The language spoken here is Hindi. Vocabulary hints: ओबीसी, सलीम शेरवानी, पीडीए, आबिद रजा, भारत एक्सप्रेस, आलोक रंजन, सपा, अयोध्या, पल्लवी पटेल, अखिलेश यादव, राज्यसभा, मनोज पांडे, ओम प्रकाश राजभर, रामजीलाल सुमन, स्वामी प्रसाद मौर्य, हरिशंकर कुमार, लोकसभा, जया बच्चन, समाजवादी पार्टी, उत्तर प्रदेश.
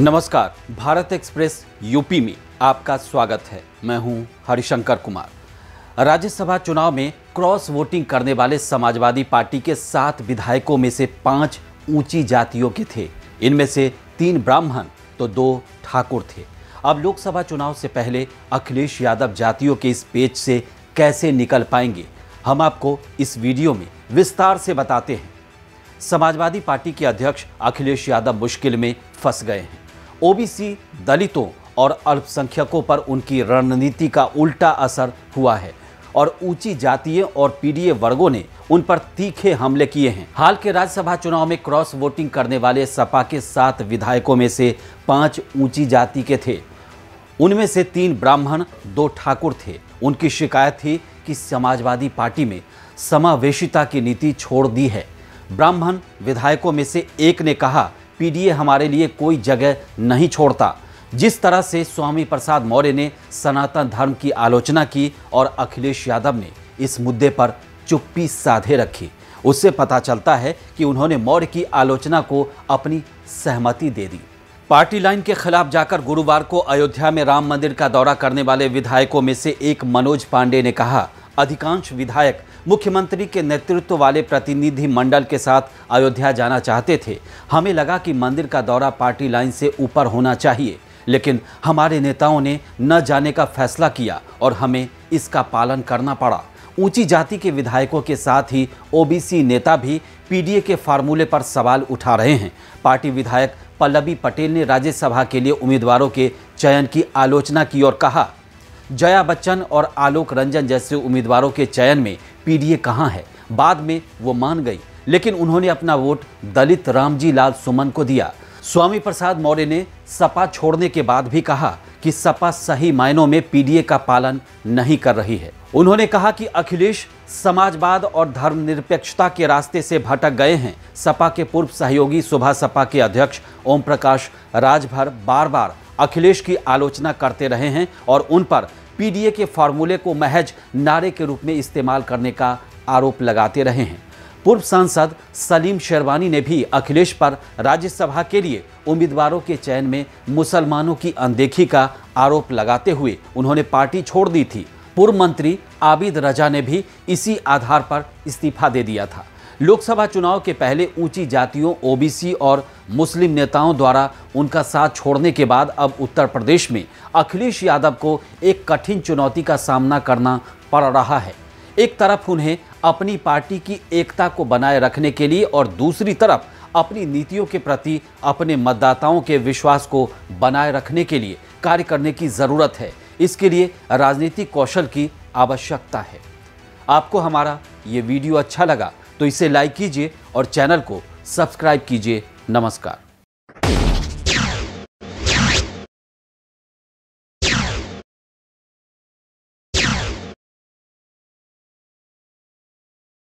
नमस्कार, भारत एक्सप्रेस यूपी में आपका स्वागत है। मैं हूं हरिशंकर कुमार। राज्यसभा चुनाव में क्रॉस वोटिंग करने वाले समाजवादी पार्टी के 7 विधायकों में से 5 ऊंची जातियों के थे। इनमें से 3 ब्राह्मण तो 2 ठाकुर थे। अब लोकसभा चुनाव से पहले अखिलेश यादव जातियों के इस पेच से कैसे निकल पाएंगे, हम आपको इस वीडियो में विस्तार से बताते हैं। समाजवादी पार्टी के अध्यक्ष अखिलेश यादव मुश्किल में फंस गए हैं। ओबीसी, दलितों और अल्पसंख्यकों पर उनकी रणनीति का उल्टा असर हुआ है और ऊंची जातीय और पीडीए वर्गों ने उन पर तीखे हमले किए हैं। हाल के राज्यसभा चुनाव में क्रॉस वोटिंग करने वाले सपा के 7 विधायकों में से 5 ऊंची जाति के थे। उनमें से 3 ब्राह्मण, 2 ठाकुर थे। उनकी शिकायत थी कि समाजवादी पार्टी में समावेशिता की नीति छोड़ दी है। ब्राह्मण विधायकों में से एक ने कहा, पीडीए हमारे लिए कोई जगह नहीं छोड़ता। जिस तरह से स्वामी प्रसाद मौर्य ने सनातन धर्म की आलोचना की और अखिलेश यादव ने इस मुद्दे पर चुप्पी साधे रखी, उससे पता चलता है कि उन्होंने मौर्य की आलोचना को अपनी सहमति दे दी। पार्टी लाइन के खिलाफ जाकर गुरुवार को अयोध्या में राम मंदिर का दौरा करने वाले विधायकों में से एक मनोज पांडे ने कहा, अधिकांश विधायक मुख्यमंत्री के नेतृत्व वाले प्रतिनिधि मंडल के साथ अयोध्या जाना चाहते थे। हमें लगा कि मंदिर का दौरा पार्टी लाइन से ऊपर होना चाहिए, लेकिन हमारे नेताओं ने न जाने का फैसला किया और हमें इसका पालन करना पड़ा। ऊंची जाति के विधायकों के साथ ही ओबीसी नेता भी पीडीए के फार्मूले पर सवाल उठा रहे हैं। पार्टी विधायक पल्लवी पटेल ने राज्यसभा के लिए उम्मीदवारों के चयन की आलोचना की और कहा, जया बच्चन और आलोक रंजन जैसे उम्मीदवारों के चयन में पीडीए कहाँ है। बाद में वो मान गई, लेकिन उन्होंने अपना वोट दलित रामजीलाल सुमन को दिया। स्वामी प्रसाद मौर्य ने सपा छोड़ने के बाद भी कहा कि सपा सही मायनों में पीडीए का पालन नहीं कर रही है। उन्होंने कहा कि अखिलेश समाजवाद और धर्मनिरपेक्षता के रास्ते से भटक गए हैं। सपा के पूर्व सहयोगी सुबह सपा के अध्यक्ष ओम प्रकाश राजभर बार बार अखिलेश की आलोचना करते रहे हैं और उन पर पीडीए के फार्मूले को महज नारे के रूप में इस्तेमाल करने का आरोप लगाते रहे हैं। पूर्व सांसद सलीम शेरवानी ने भी अखिलेश पर राज्यसभा के लिए उम्मीदवारों के चयन में मुसलमानों की अनदेखी का आरोप लगाते हुए उन्होंने पार्टी छोड़ दी थी। पूर्व मंत्री आबिद रजा ने भी इसी आधार पर इस्तीफा दे दिया था। लोकसभा चुनाव के पहले ऊंची जातियों, ओबीसी और मुस्लिम नेताओं द्वारा उनका साथ छोड़ने के बाद अब उत्तर प्रदेश में अखिलेश यादव को एक कठिन चुनौती का सामना करना पड़ रहा है। एक तरफ उन्हें अपनी पार्टी की एकता को बनाए रखने के लिए और दूसरी तरफ अपनी नीतियों के प्रति अपने मतदाताओं के विश्वास को बनाए रखने के लिए कार्य करने की ज़रूरत है। इसके लिए राजनीतिक कौशल की आवश्यकता है। आपको हमारा ये वीडियो अच्छा लगा तो इसे लाइक कीजिए और चैनल को सब्सक्राइब कीजिए। नमस्कार।